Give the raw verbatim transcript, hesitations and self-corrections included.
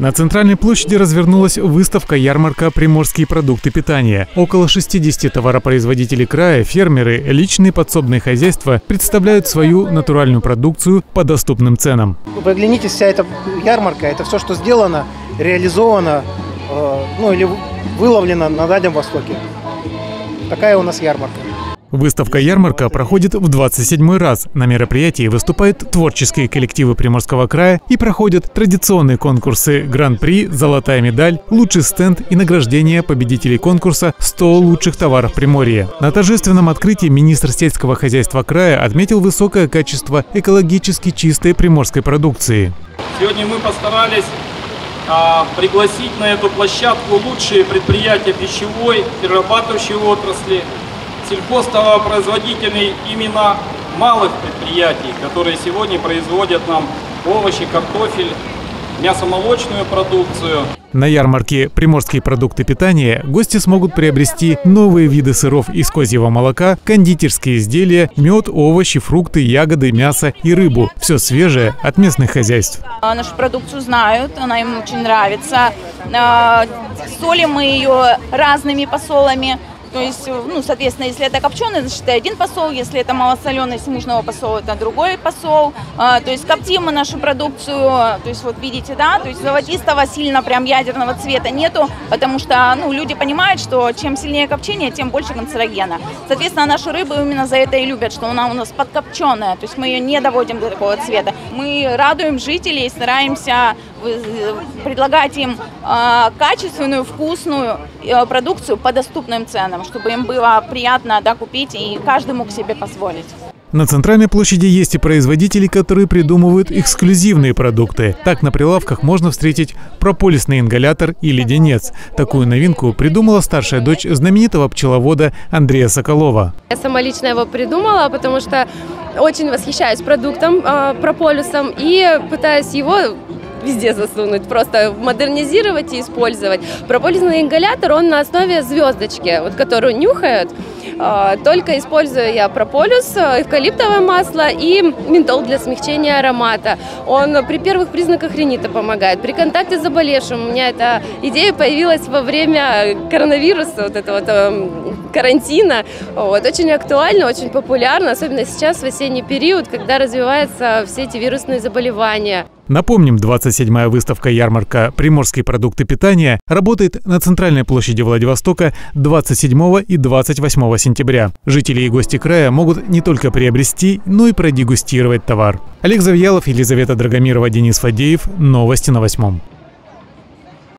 На центральной площади развернулась выставка-ярмарка «Приморские продукты питания». Около шестидесяти товаропроизводителей края, фермеры, личные подсобные хозяйства представляют свою натуральную продукцию по доступным ценам. Вы оглянитесь, вся эта ярмарка – это все, что сделано, реализовано, ну или выловлено на Дальнем Востоке. Такая у нас ярмарка. Выставка-ярмарка проходит в двадцать седьмой раз. На мероприятии выступают творческие коллективы Приморского края и проходят традиционные конкурсы «Гран-при», «Золотая медаль», «Лучший стенд» и награждение победителей конкурса «сто лучших товаров Приморья». На торжественном открытии министр сельского хозяйства края отметил высокое качество экологически чистой приморской продукции. Сегодня мы постарались пригласить на эту площадку лучшие предприятия пищевой, перерабатывающей отрасли, сельхозтоваропроизводительные имена малых предприятий, которые сегодня производят нам овощи, картофель, мясомолочную продукцию. На ярмарке «Приморские продукты питания» гости смогут приобрести новые виды сыров из козьего молока, кондитерские изделия, мед, овощи, фрукты, ягоды, мясо и рыбу. Все свежее от местных хозяйств. Нашу продукцию знают, она им очень нравится. Солим мы ее разными посолами. То есть, ну, соответственно, если это копченый, значит, это один посол, если это малосоленый, с мужного посола, это другой посол. А, то есть коптим мы нашу продукцию, то есть вот видите, да, то есть золотистого, сильно прям ядерного цвета нету, потому что, ну, люди понимают, что чем сильнее копчение, тем больше канцерогена. Соответственно, нашу рыбу именно за это и любят, что она у нас подкопченая, то есть мы ее не доводим до такого цвета. Мы радуем жителей, стараемся предлагать им э, качественную, вкусную э, продукцию по доступным ценам, чтобы им было приятно, да, купить и каждый мог себе позволить. На центральной площади есть и производители, которые придумывают эксклюзивные продукты. Так на прилавках можно встретить прополисный ингалятор и леденец. Такую новинку придумала старшая дочь знаменитого пчеловода Андрея Соколова. Я сама лично его придумала, потому что очень восхищаюсь продуктом, э, прополисом, и пытаюсь его везде засунуть, просто модернизировать и использовать. Прополисный ингалятор, он на основе звездочки, вот, которую нюхают. Только использую я прополис, эвкалиптовое масло и ментол для смягчения аромата. Он при первых признаках ринита помогает, при контакте с заболевшим. У меня эта идея появилась во время коронавируса, вот этого вот карантина. Вот. Очень актуально, очень популярно, особенно сейчас в осенний период, когда развиваются все эти вирусные заболевания. Напомним, двадцать седьмая выставка-ярмарка «Приморские продукты питания» работает на центральной площади Владивостока двадцать седьмого и двадцать восьмого сентября. Жители и гости края могут не только приобрести, но и продегустировать товар. Олег Завьялов, Елизавета Драгомирова, Денис Фадеев. Новости на восьмом.